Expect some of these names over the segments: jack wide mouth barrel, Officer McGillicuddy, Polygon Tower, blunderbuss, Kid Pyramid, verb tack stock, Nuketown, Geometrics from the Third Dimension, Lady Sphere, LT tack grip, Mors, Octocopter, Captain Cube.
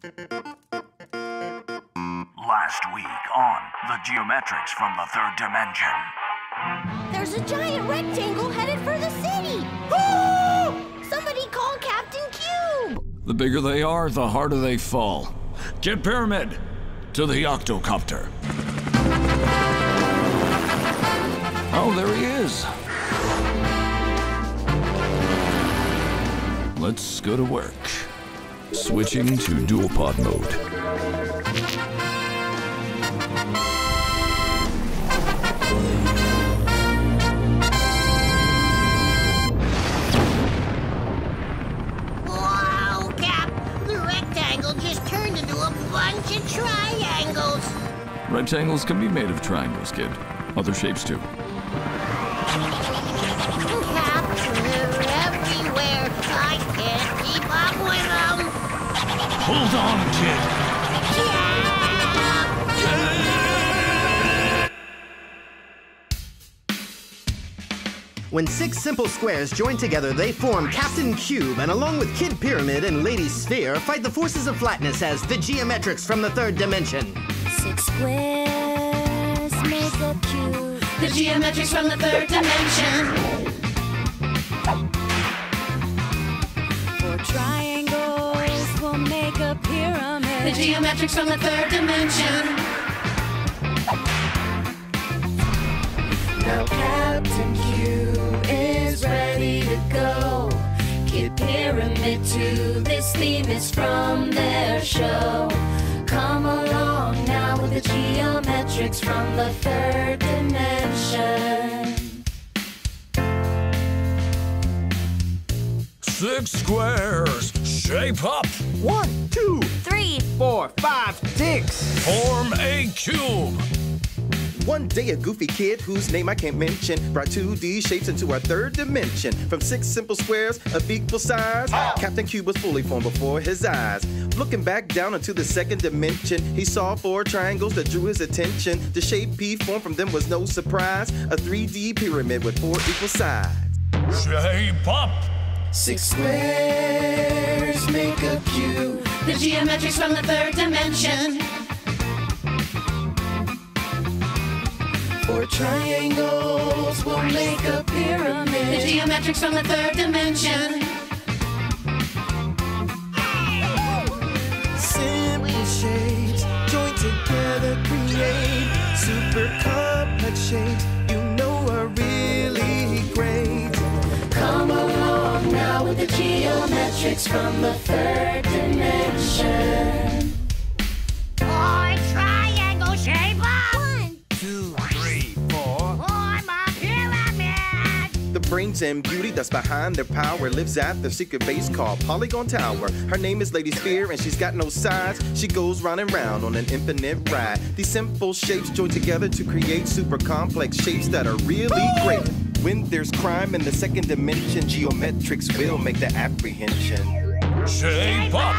Last week on the Geometrics from the Third Dimension. There's a giant rectangle headed for the city! Oh! Somebody call Captain Cube! The bigger they are, the harder they fall. Kid Pyramid, to the Octocopter. Oh, there he is. Let's go to work. Switching to dual pod mode. Wow, Cap! The rectangle just turned into a bunch of triangles. Rectangles can be made of triangles, Kid. Other shapes too. Hold on, Kid. Yeah. When six simple squares join together, they form Captain Cube, and along with Kid Pyramid and Lady Sphere, fight the forces of flatness as the Geometrics from the Third Dimension. Six squares make a cube. The Geometrics from the Third Dimension. Four triangles make a pyramid. The Geometrics from the Third Dimension. Now Captain Cube is ready to go. Kid Pyramid too, this theme is from their show. Come along now with the Geometrics from the Third Dimension. Six squares, shape up. 1, 2, 3, 4, 5, 6. Form a cube. One day a goofy kid, whose name I can't mention, brought 2D shapes into our third dimension. From six simple squares of equal size, Captain Cube was fully formed before his eyes. Looking back down into the second dimension, he saw four triangles that drew his attention. The shape P formed from them was no surprise, a 3D pyramid with four equal sides. Shape up. Six squares make a cube. The Geometrics from the Third Dimension. Four triangles will make a pyramid. The Geometrics from the Third Dimension. Simple shapes joined together create super complex shapes you know are really great. Come along now with the Geometrics from the Third Dimension. Form triangle shape up! 1, 2, 3, 4. Form a pyramid! The brains and beauty that's behind their power lives at their secret base called Polygon Tower. Her name is Lady Sphere and she's got no sides. She goes round and round on an infinite ride. These simple shapes join together to create super complex shapes that are really great. When there's crime in the second dimension, Geometrics will make the apprehension. Shape up!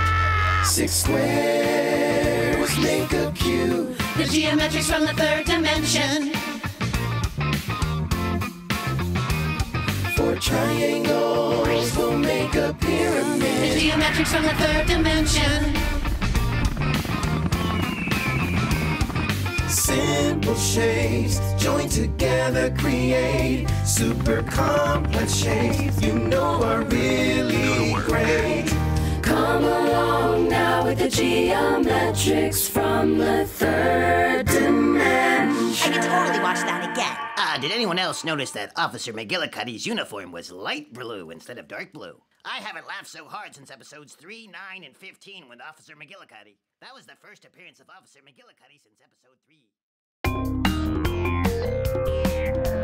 Six squares make a cube. The Geometrics from the Third Dimension. Four triangles will make a pyramid. The Geometrics from the Third Dimension. Simple shapes joined together create super complex shapes you know are really great. Come along now with the Geometrics from the Third Dimension. I can totally watch that again. Did anyone else notice that Officer McGillicuddy's uniform was light blue instead of dark blue? I haven't laughed so hard since episodes 3, 9, and 15 with Officer McGillicuddy. That was the first appearance of Officer McGillicuddy since episode 3.